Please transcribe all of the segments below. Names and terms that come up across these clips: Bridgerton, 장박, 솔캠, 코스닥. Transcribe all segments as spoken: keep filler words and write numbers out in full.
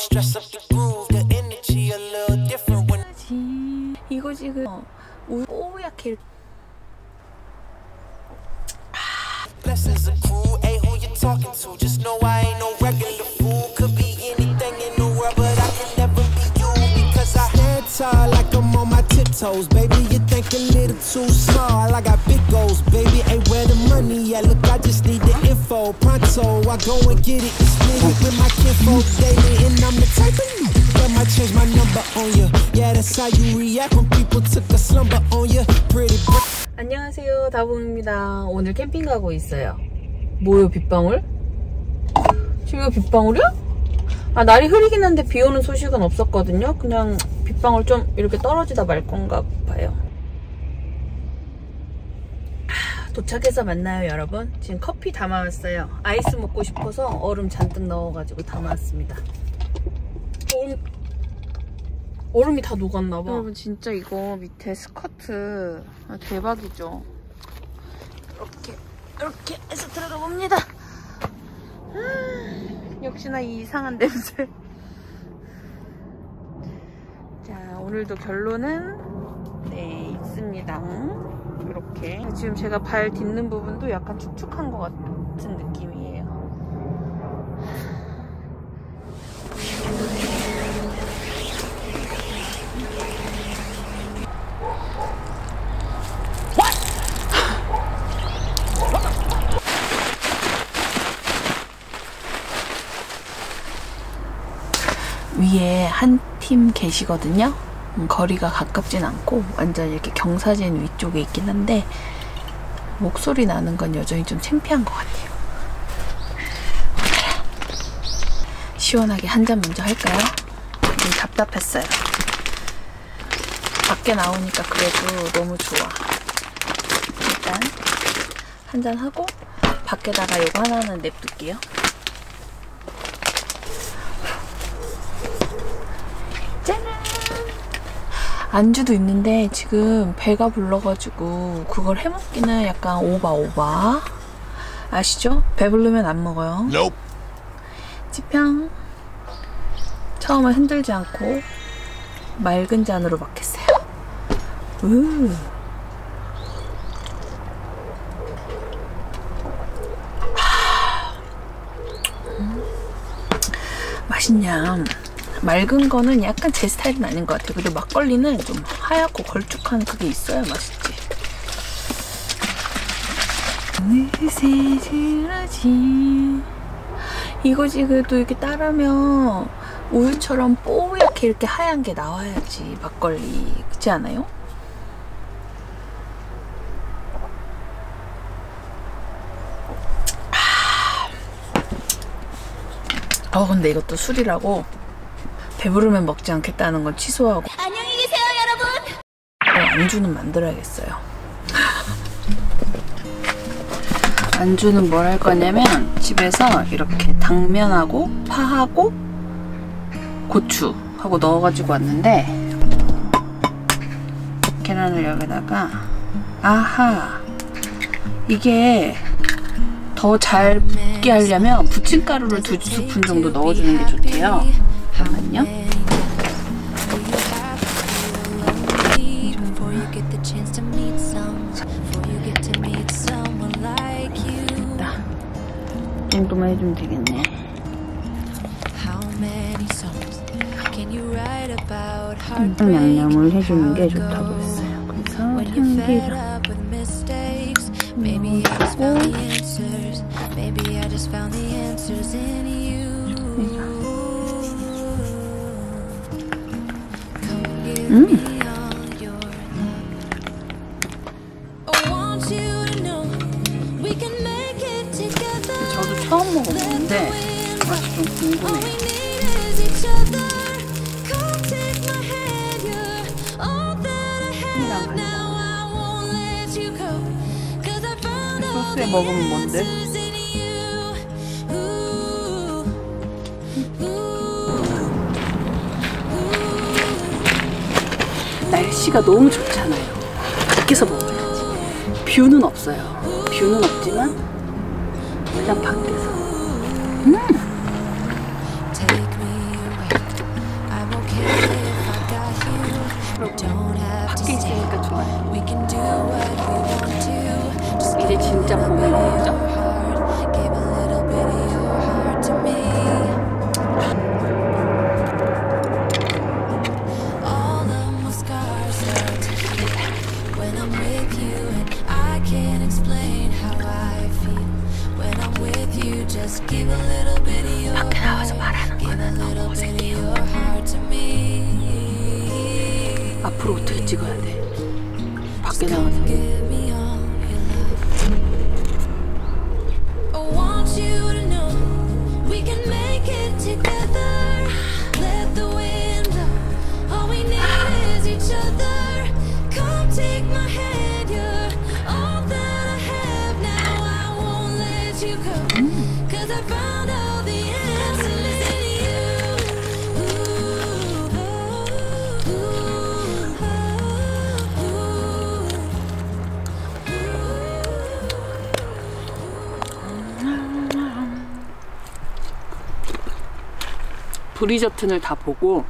stress up the groove, the energy a little different when 이거 지금 오약해. Blessings are cool, hey who you talking to? Just know I ain't no regular fool. Could be anything in the world, but I can never be you because I stand tall like I'm on my tiptoes. Baby, you think a little too small. I got big goals, baby. Ain't where the money at? Look, I just need the info. Pronto, I go and get it. Split it with my kinfolk daily, and I'm the type of you that might change my number on you. Yeah, that's how you react when people took a slumber on you. Pretty. 안녕하세요, 다봉입니다. 오늘 캠핑 가고 있어요. 뭐요, 빗방울? 지금 이거 빗방울이야? 아, 날이 흐리긴 한데 비 오는 소식은 없었거든요. 그냥 빗방울 좀 이렇게 떨어지다 말 건가 봐요. 도착해서 만나요, 여러분. 지금 커피 담아왔어요. 아이스 먹고 싶어서 얼음 잔뜩 넣어가지고 담아왔습니다. 얼음, 얼음이 다 녹았나봐. 여러분 진짜 이거 밑에 스커트 아, 대박이죠. 이렇게 이렇게 해서 들어가 봅니다. 역시나 이 이상한 냄새. 자, 오늘도 결론은 네 있습니다. 이렇게 지금 제가 발 딛는 부분도 약간 축축한 것 같은 느낌이에요. 위에 한 팀 계시거든요. 거리가 가깝진 않고 완전 이렇게 경사진 위쪽에 있긴 한데 목소리 나는 건 여전히 좀 창피한 것 같아요. 시원하게 한 잔 먼저 할까요? 좀 답답했어요. 밖에 나오니까 그래도 너무 좋아. 일단 한 잔 하고 밖에다가 이거 하나는 냅둘게요. 안주도 있는데 지금 배가 불러가지고 그걸 해먹기는 약간 오바오바. 아시죠? 배부르면 안 먹어요. Nope. 지평 처음에 흔들지 않고 맑은 잔으로 먹겠어요. 우. 음. 맛있냐? 맑은 거는 약간 제 스타일은 아닌 것 같아요. 그래도 막걸리는 좀 하얗고 걸쭉한 그게 있어야 맛있지. 이거 지금 또 이렇게 따르면 우유처럼 뽀얗게 이렇게 하얀 게 나와야지 막걸리. 그렇지 않아요? 어 근데 이것도 술이라고 배부르면 먹지 않겠다는 건 취소하고 안녕히 계세요 여러분. 어, 안주는 만들어야겠어요. 안주는 뭘 할 거냐면 집에서 이렇게 당면하고 파하고 고추하고 넣어가지고 왔는데 계란을 여기다가 아하 이게 더 잘 붙게 하려면 부침가루를 두 스푼 정도 넣어주는 게 좋대요. 잠깐만요. 이 정도만 해주면 되겠네. 일단 양념을 해주는 게 좋다고 했어요. 그래서 참기름 넣고 음. 저도 처음 먹어보는데 맛이 좀 궁금해요. 소스에 먹으면 뭔데? 날씨가 너무 좋잖아요. 밖에서 먹어야지. 뷰는 없어요. 뷰는 없지만 그냥 밖에서. 음. 진짜 포기해야죠. 밖에 나와서 말하는 거는 너무 어색해요. 앞으로 어떻게 찍어야 돼? 밖에 나와서 브리저튼을 다 보고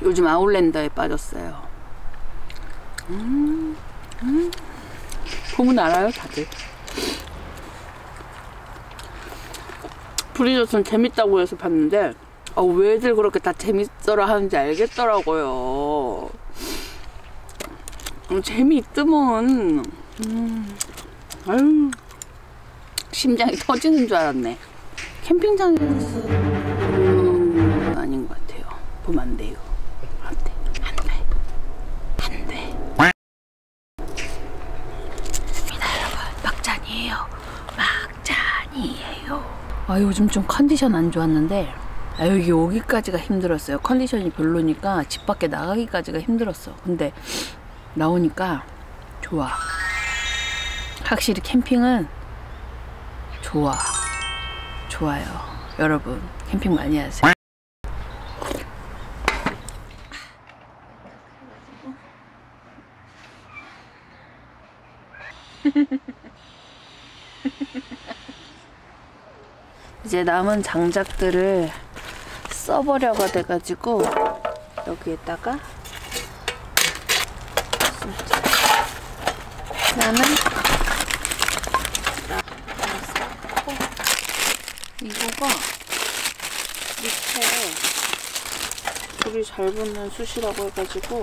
요즘 아웃랜더에 빠졌어요. 음, 음. 보면 알아요, 다들. 브리저튼 재밌다고 해서 봤는데 아, 왜들 그렇게 다 재밌더라 하는지 알겠더라고요. 음, 재미있더만. 음, 아유, 심장이 터지는 줄 알았네. 캠핑장에서 음, 아닌 것 같아요. 보면 안 돼요. 안 돼. 안 돼. 안 돼. 여러분, 막잔이에요. 막잔이에요. 아, 요즘 좀 컨디션 안 좋았는데 아, 여기 오기까지가 힘들었어요. 컨디션이 별로니까 집 밖에 나가기까지가 힘들었어. 근데 나오니까 좋아. 확실히 캠핑은 좋아. 좋아요. 여러분, 캠핑 많이 하세요. 이제 남은 장작들을 써버려가 돼가지고 여기에다가 나는 이거가 밑에 불이 잘 붙는 숯이라고 해가지고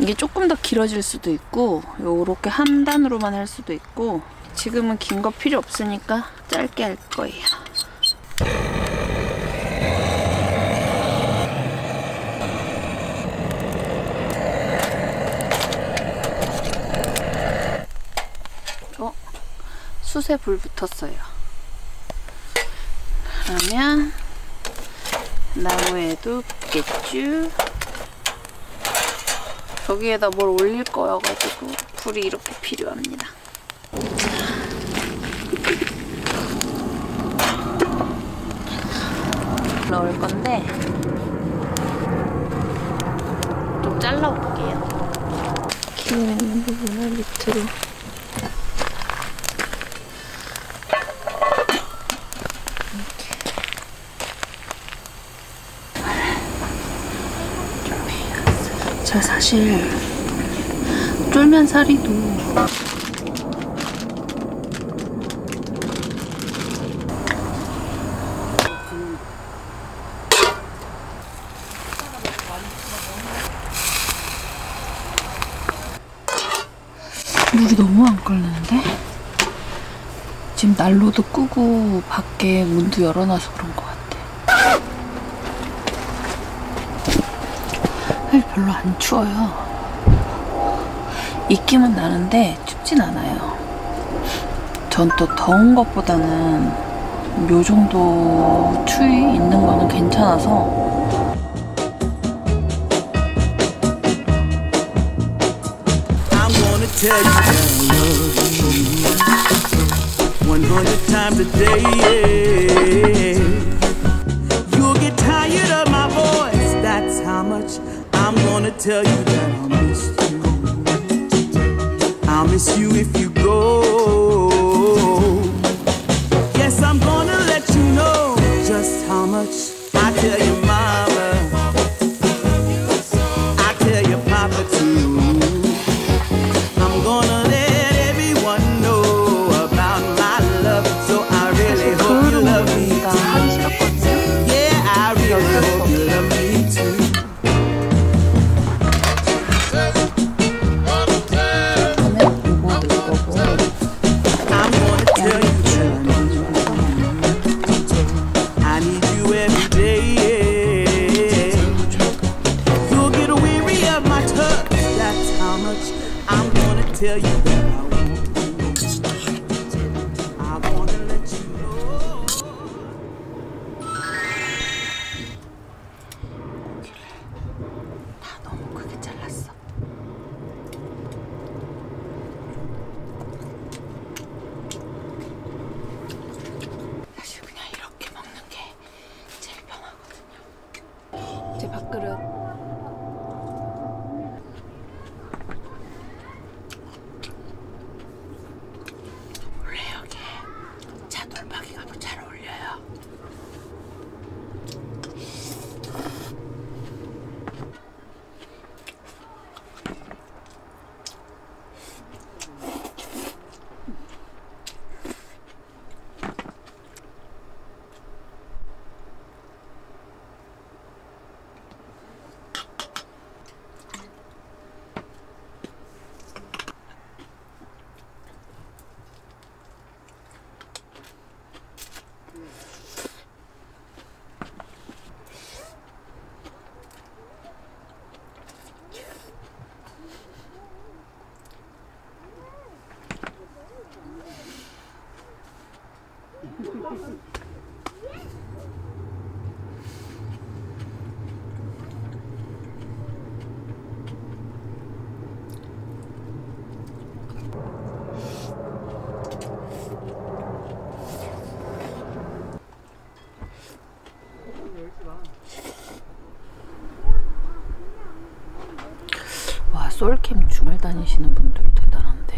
이게 조금 더 길어질 수도 있고 요렇게 한 단으로만 할 수도 있고 지금은 긴 거 필요 없으니까 짧게 할 거예요. 어? 숯에 불 붙었어요. 그러면 나무에도 붙겠죠? 여기에다 뭘 올릴 거여가지고 불이 이렇게 필요합니다. 넣을 건데 좀 잘라볼게요. 기름 있는 부분을 밑으로 자, 사실 쫄면 사리도 물이 너무 안 끓는데? 지금 난로도 끄고 밖에 문도 열어놔서 그런 것 같아. 별로 안 추워요. 입김은 나는데 춥진 않아요. 전 또 더운 것보다는 요 정도 추위 있는 거는 괜찮아서 I'm gonna tell you that I miss you. I'll miss you if you go. Yes, I'm gonna let you know just how much I tell you, mama. 와, 솔캠 주말 다니시는 분들 대단한데,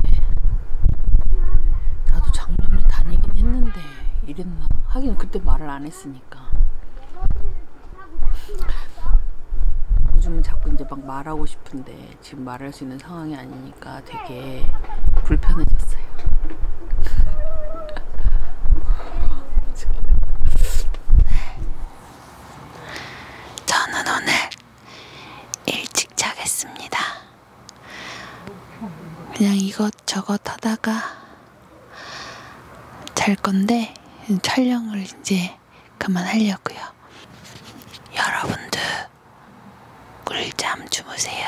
나도 작년에 다니긴 했는데 이랬나? 하긴 그때 말을 안 했으니까. 요즘은 자꾸 이제 막 말하고 싶은데 지금 말할 수 있는 상황이 아니니까 되게 불편해졌어요. 그냥 이것저것 하다가 잘 건데 촬영을 이제 그만하려고요. 여러분도 꿀잠 주무세요.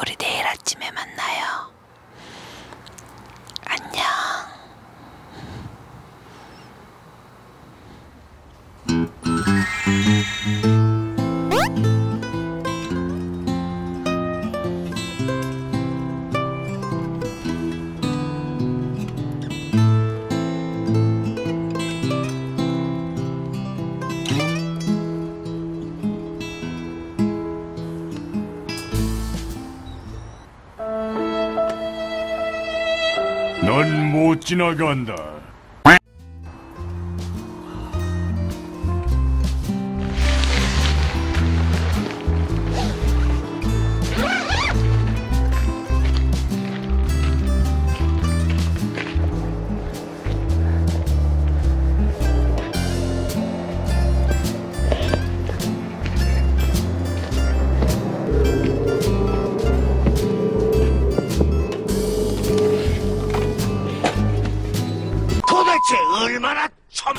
우리 내일 아침에 만나요. 안녕. 넌 못 지나간다. 얼마나 참...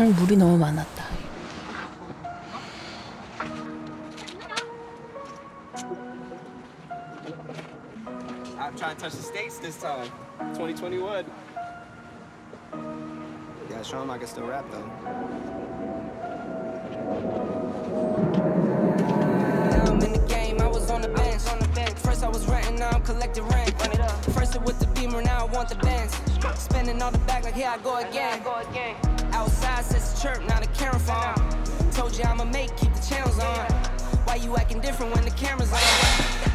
음, 물이 너무 많았다. I'm trying to touch the States this time. twenty twenty-one. Yeah, show him I can still rap though. Now I'm in the game, I was on the bench. On the bench. First I was renting, now I'm collecting rent. Run it up. First it was the Beamer, now I want the Benz. Spending all the back like here I go again. Outside says chirp, now the camera phone. Told you I'ma make, keep the channels on. Why you acting different when the camera's on?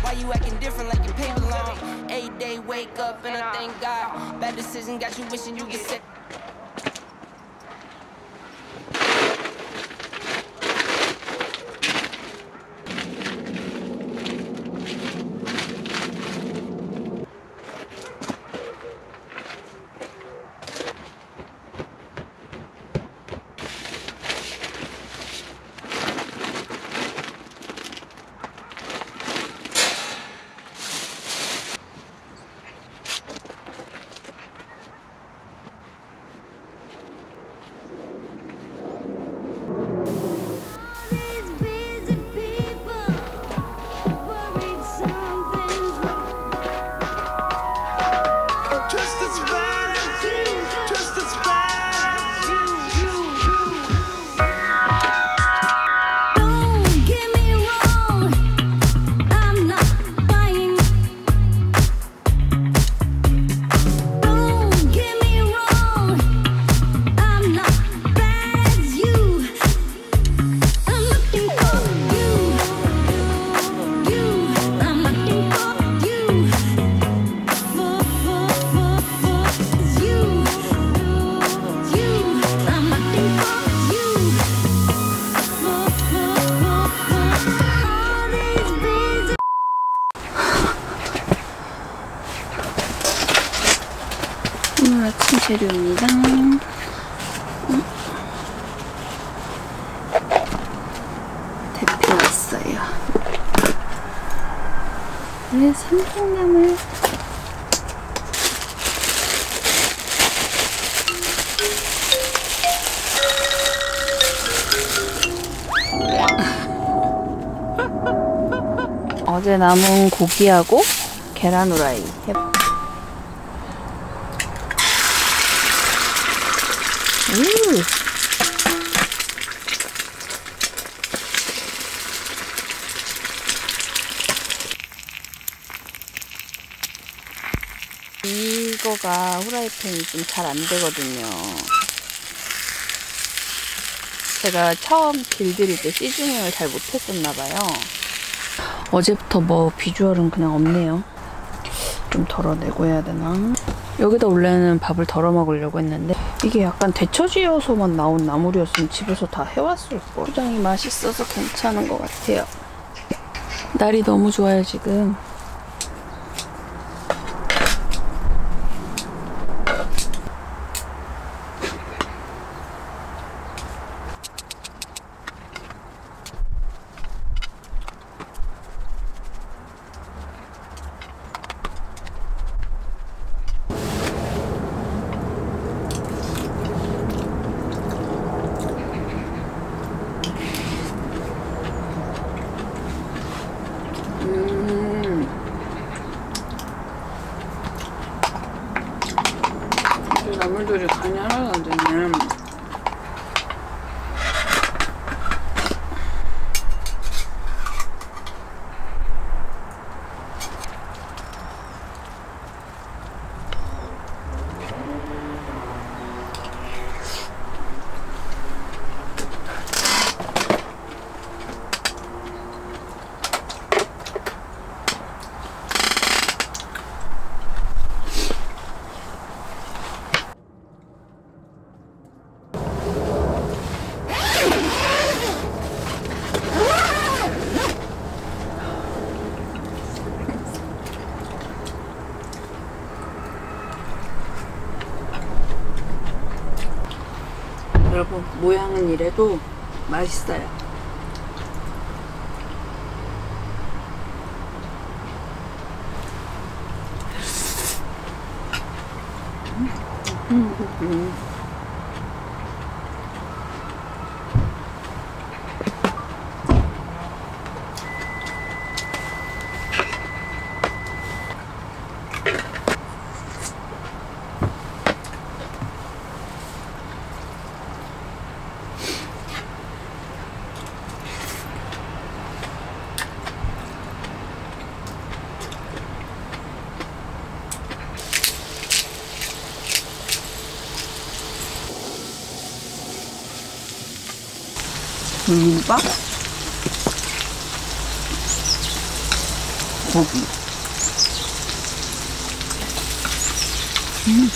Why you acting different like your pay belong? Eight day wake up and I thank God. Bad decision got you wishing you could sit. 아침 재료입니다. 응? 대패 왔어요. 네, 삼성나물. 어제 남은 고기하고 계란 후라이 해볼게요. 이거가 후라이팬이 좀 잘 안 되거든요. 제가 처음 길들일 때 시즈닝을 잘 못했었나봐요. 어제부터 뭐 비주얼은 그냥 없네요. 좀 덜어내고 해야 되나? 여기다 원래는 밥을 덜어 먹으려고 했는데 이게 약간 데쳐지어서만 나온 나물이었으면 집에서 다 해왔을 거. 초장이 맛있어서 괜찮은 것 같아요. 날이 너무 좋아요 지금. 나물들이 간이 하나도 안 되네. 여러분, 모양은 이래도 맛있어요. 불밥, 고기. 음.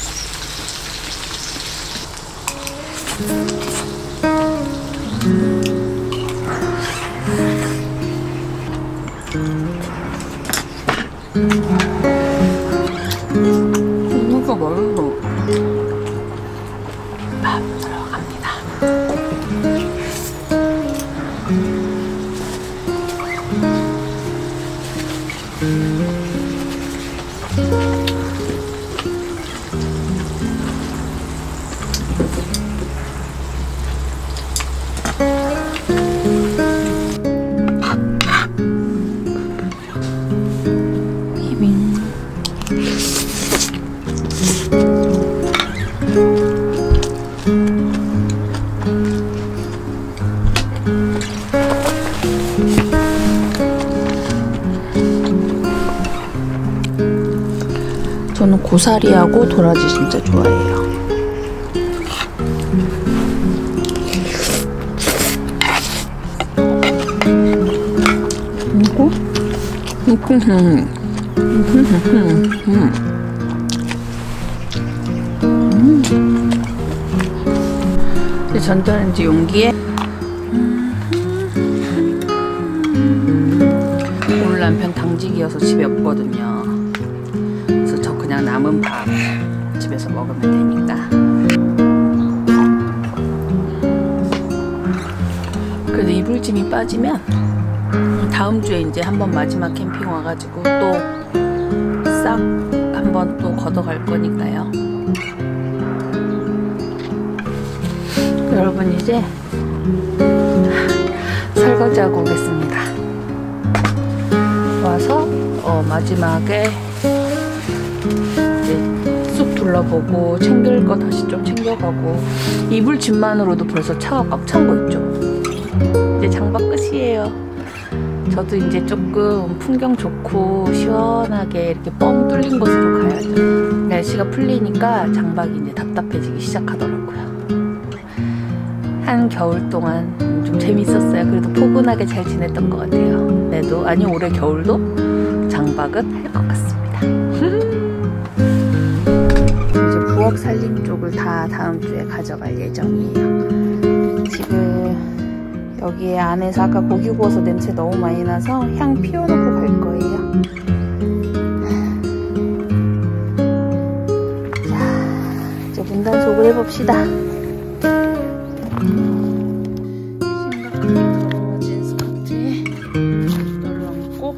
고기가 맛있어. 밥 들어갑니다. 저는 고사리하고 도라지 진짜 좋아해요. 이거? 이거는 음. 전자레인지 용기에 오늘 남편 당직이어서 집에 없거든요. 그냥 남은 밥 집에서 먹으면 되니까. 그래도 이불짐이 빠지면 다음 주에 이제 한번 마지막 캠핑 와가지고 또 싹 한번 또 걷어갈 거니까요. 여러분 이제 설거지하고 오겠습니다. 와, 올라와서 어, 마지막에 이제 쑥 둘러보고 챙길 거 다시 좀 챙겨가고, 이불집만으로도 벌써 차가 꽉 찬 거 있죠. 이제 장박 끝이에요. 저도 이제 조금 풍경 좋고 시원하게 이렇게 뻥 뚫린 곳으로 가야죠. 날씨가 풀리니까 장박이 이제 답답해지기 시작하더라고요. 한 겨울 동안 좀 재밌었어요. 그래도 포근하게 잘 지냈던 것 같아요. 내도 아니 올해 겨울도 장박은 할 것 같습니다. 이제 부엌 살림 쪽을 다 다음 주에 가져갈 예정이에요. 지금 여기에 안에서 아까 고기 구워서 냄새 너무 많이 나서 향 피워놓고 갈 거예요. 문단속을 해봅시다. 심각하게 더러워진 스커트에 이걸로 얹고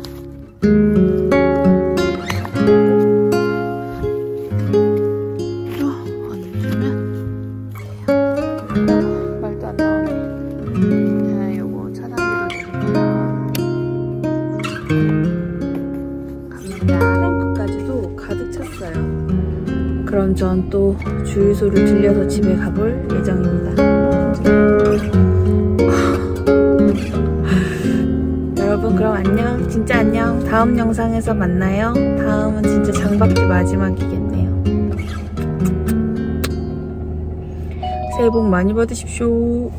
또 얹으면 돼요. 말도 안 나오네. 요거 차단기로 드리고요. 갑니다. 탱크까지도 가득 찼어요. 그럼 전 또 주유소를 들려서 집에 가볼 예정입니다. 여러분 그럼 안녕, 진짜 안녕. 다음 영상에서 만나요. 다음은 진짜 장박지 마지막이겠네요. 새해 복 많이 받으십시오.